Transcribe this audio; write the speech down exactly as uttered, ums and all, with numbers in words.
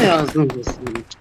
I was doing this.